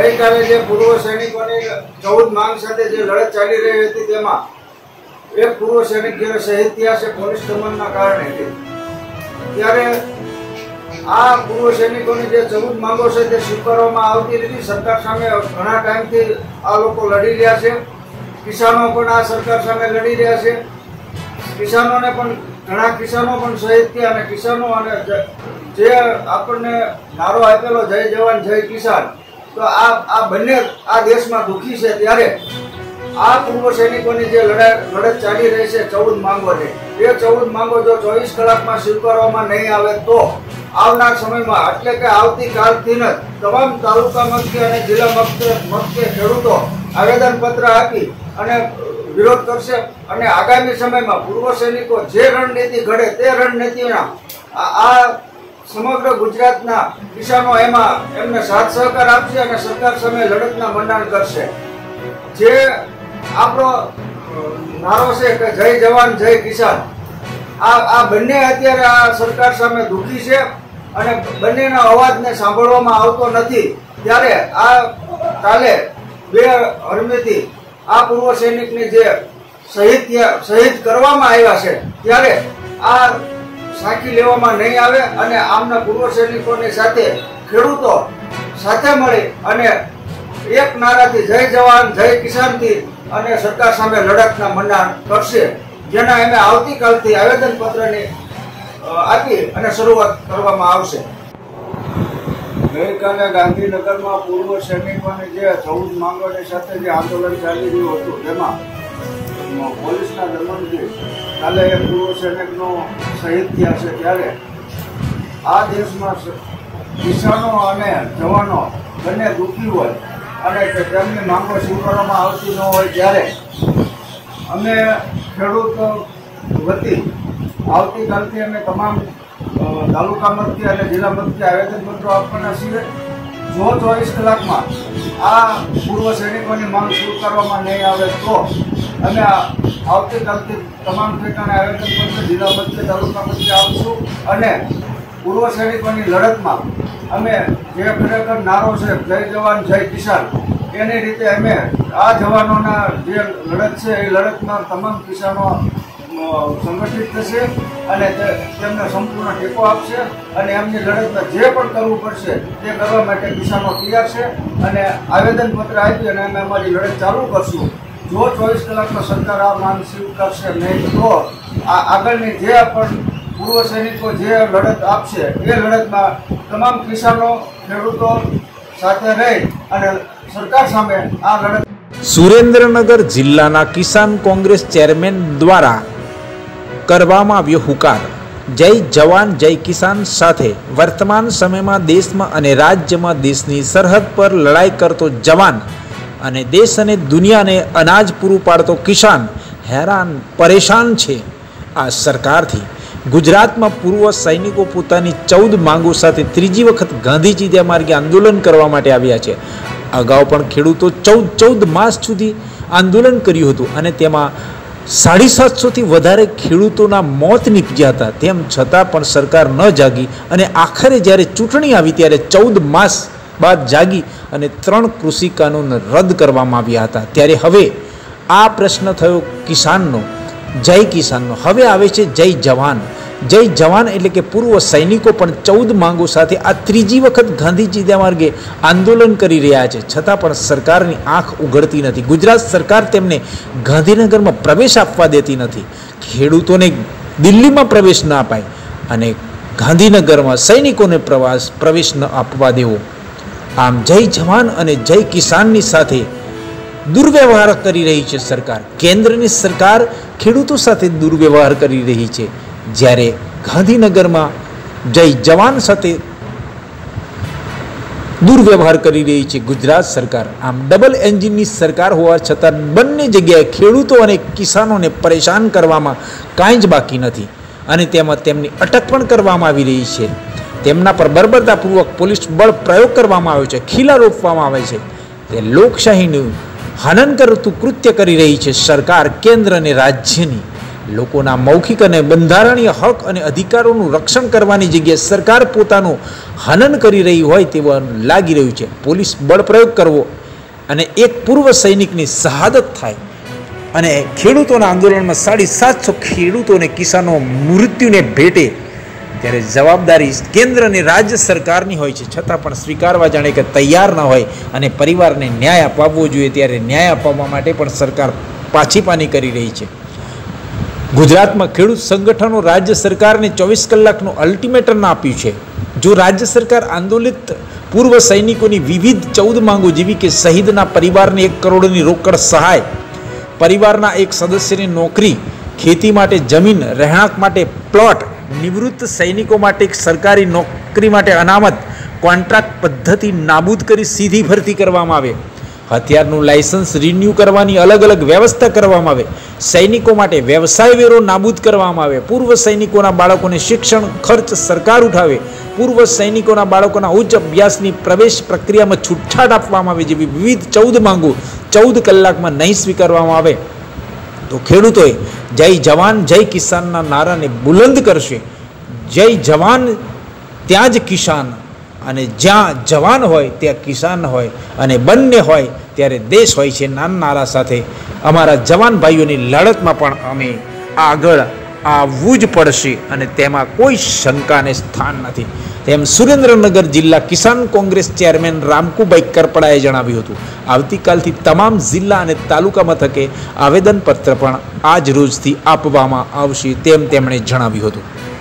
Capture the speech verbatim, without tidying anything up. गई काले पूर्व सैनिकों ने चौदह मांग साथ लड़त चाली रही थी तेमा एक पूर्व सैनिक जो शहीद थया से पोलिस दमन ना कारणे थी त्यारे आ पूर्व सैनिकों ने जे चौदह मांगो छे ते स्वीकारवामां आवती रही। सरकार सामे घणा टाइम थी आ लोको लड़ी रह्या छे, किसानों पण आ सरकार सामे लड़ी रह्या छे। किसानों ने पण घणा किसानों पण शहीद थया अने किसानों अने जे आपणे नारो आपेलो जय जवान जय किसान तो आ आ बने आ देश में दुखी है। त्यारे आ पूर्व सैनिकों की लड़ाई लड़त चाली रही है चौदह मांगों ने ये चौदह मांगों जो चौबीस कलाक में स्वीकारवामां नहीं आवे तो आवनार समय में एटले के आवती काल थी न तमाम तालुका मथके अने जिला मथके मथके खेडूतो आवेदन पत्र आपी अने विरोध करशे अने आगामी समय में पूर्व सैनिकों जे रणनीति घड़े ते रणनीतिना आ समग्र गुजरातना किसानों एमां एमने साथ सहकार आपशे अने सरकार सामे लड़तना मंडाण करशे। जे आपणो नारो छे के जय जवान जय किसान आ आ बन्ने अत्यारे आ सरकार सामे दुखी छे अने बन्नेना अवाजने सांभळवामां आवतो नथी। त्यारे आ काले बे हरमेथी आ पूर्व सैनिकने जे शहीद शहीद करवामां आव्या छे त्यारे आ साकी लेवामां नहीं आवे अने आमना पूर्व सैनिकोने साथे खेडूतो साथे मळी अने एक नाराथी जय जवान जय किसान थी अने सरकार सामे लड़तना मंडाण करशे जेना एने आवती कालथी आवेदन पत्रने आपी अने शरूआत करवामां आवशे। गईकाले गांधीनगर में पूर्व सैनिकोने जे चौदह मांगोनी साथे जे आंदोलन चाली रह्युं हतुं तेमां पुलिस दमन थी काले एक पूर्व सैनिक शहीद थया छे त्यारे आ देश में किसानों अने जवानों बने दुखी होय अने तेमनी मांगो स्वीकारवामां आवती न होय त्यारे अमे खेडूत वती आवती कालथी अमे तमाम तालुका मथके अने जिला मथके आवेदनपत्रो आपवाना छे। जो चौबीस कलाक में आ पूर्व सैनिकों की मांग स्वीकारवामां नहीं आवे तो अने आवती कालथी तमाम ठेकाणे आवेदनपत्र जिला मथके तालुका मथके आपशुं अने पूर्व सैनिकोनी लड़तमां अमे जे खरेखर नारो छे जय जवान जय किसान एनी रीते अमे आ जवानोना जे लड़त छे ए लड़तमां तमाम किसानो संगठित थशे अने तेमने संपूर्ण टेको आपशे अने एमनी लड़तमां जे पण करवुं पड़शे ते करवा माटे किसानो तैयार छे अने आवेदनपत्र आपी अने अमे अमारी लड़त चालू करशुं। जो चौबीस कलाक में सरकार आ मांग स्वीकारशे नहीं तो आगळनी जे पण पूर्व सैनिको जे लड़त आपशे ए लड़तमां तमाम किसानों खेडूतो साथे रही अने सरकार सामे आ लड़त। सुरेन्द्रनगर जिल्लाना किसान कोंग्रेस चेरमेन द्वारा करवामां आव्यो हुकार जय जवान जय किसान साथे वर्तमान समय में देश में अने राज्य में देशनी सरहद पर लड़ाई करतो जवान अने देश अने दुनिया ने अनाज पूरु पाड़तो किसान हैरान परेशान छे। आ सरकार थी गुजरात में पूर्व सैनिकों पोतानी चौदह मांगों साथ त्रीजी वखत गांधीजी त्या मार्गे आंदोलन करवा माटे आव्या छे। अगाऊ पण खेडूतो चौदह चौदह मास सुधी आंदोलन कर्युं हतुं अने तेमां साढ़ी सात सौ थी वधारे खेडूतोना मौत निपज्या हता तेम छतां पण सरकार न जागी अने आखरे ज्यारे चूंटणी आवी त्यारे चौदह मास बाद जागी अने त्रण कृषि कानून रद्द करवामां आव्या हता। त्यारे हवे आ प्रश्न थयो किसाननो जय किसाननो हवे आवे छे जय जवान जय जवान एटले के पूर्व सैनिको पण चौदह मांगो साथे आ त्रीजी वखत गांधीजी त्या मार्गे आंदोलन करी रह्या छे छतां पण सरकारनी आँख उघडती नथी। गुजरात सरकार तेमने गांधीनगरमां प्रवेश आपवा देती नथी। खेडूतोने दिल्हीमां प्रवेश न अपाय अने गांधीनगरमां सैनिकोने प्रवास प्रवेश न आपवा देवो। आम जय जवान अने जय किसाननी साथे दुर्व्यवहार करी रही छे सरकार। केंद्रनी सरकार खेडूतो साथे दुर्व्यवहार करी रही छे ज्यारे गांधीनगर में जय जवान साथे दुर्व्यवहार करी रही छे गुजरात सरकार। आम डबल एंजीननी सरकार होवा छतां बंने जग्याए खेडूतो अने किसानोने परेशान करवामां कांई ज बाकी नथी अने तेमां तेमनी अटक पण करवामां आवी रही छे। તેમના પર બર્બરતાપૂર્વક પોલીસ બળ પ્રયોગ કરવામાં આવ્યો છે, ખીલા રોપવામાં આવે છે, તે લોકશાહીનું હનન કરતું કૃત્ય કરી રહી છે સરકાર કેન્દ્ર અને રાજ્યની। લોકોના મૌખિક અને બંધારણીય હક અને અધિકારોનું રક્ષણ કરવાની જગ્યાએ સરકાર પોતાનું હનન કરી રહી હોય તેવું લાગી રહ્યું છે। પોલીસ બળપ્રયોગ કરવો અને એક પૂર્વ સૈનિકની શહાદત થાય અને ખેડૂતોના આંદોલનમાં સાડી સાતસો ખેડૂતોને કિસાનો મૃત્યુને ભેટે ત્યારે જવાબદારી કેન્દ્ર અને રાજ્ય સરકારની હોય છે, છતાં પણ સ્વીકારવા જાણે કે તૈયાર ન હોય અને પરિવારને ન્યાય અપાવવો જોઈએ ત્યારે ન્યાય અપાવવા માટે પણ સરકાર પાછી પાની કરી રહી છે। गुजरात में खेडूत संगठनों राज्य सरकार ने चौवीस कलाकनु अल्टिमेटम आप्युं छे। जो राज्य सरकार आंदोलित पूर्व सैनिकों की विविध चौदह मांगों जीवी के शहीदना परिवार ने एक करोड़ की रोकड़ सहाय, परिवारना एक सदस्य ने नौकरी, खेती माटे जमीन, रहेणांक माटे प्लॉट, निवृत्त सैनिकों माटे एक सरकारी नौकरी माटे अनामत, कॉन्ट्राक्ट पद्धति नाबूद करी सीधी भरती करवामां आवे, हथियारनु लाइसेंस रिन्यू करवानी अलग अलग व्यवस्था करवामां आवे, सैनिकों माटे व्यवसाय वेरो नाबूद करवामां आवे, पूर्व सैनिकोना बाळकोने शिक्षण खर्च सरकार उठावे, पूर्व सैनिकोना बाळकोना उच्च अभ्यासनी प्रवेश प्रक्रिया में छूटछाट आपवामां आवे जेवी विविध चौदह मांगों चौदह कलाक में नहीं स्वीकारवामां आवे तो खेडूतोए जय जवान जय किसानना नाराने बुलंद करशे। जय जवान त्यां ज किसान अने ज्यां जवान होय त्यां किसान होय अने बंने होय त्यारे देश होय छे। नान नारा साथे अमारा जवान भाईओनी लड़तमां पण अमे आगळ आववुं ज पड़शे अने तेमां कोई शंकाने स्थान नथी तेम सुरेन्द्रनगर जिल्ला किसान कोंग्रेस चेरमेन रामकुभाई करपड़ाए जणाव्युं हतुं। आवतीकालथी तमाम जिल्ला अने तालुका मथके आवेदनपत्र पण आज रोजथी आपवामां आवशे तेम તેમણે જણાવ્યું હતું।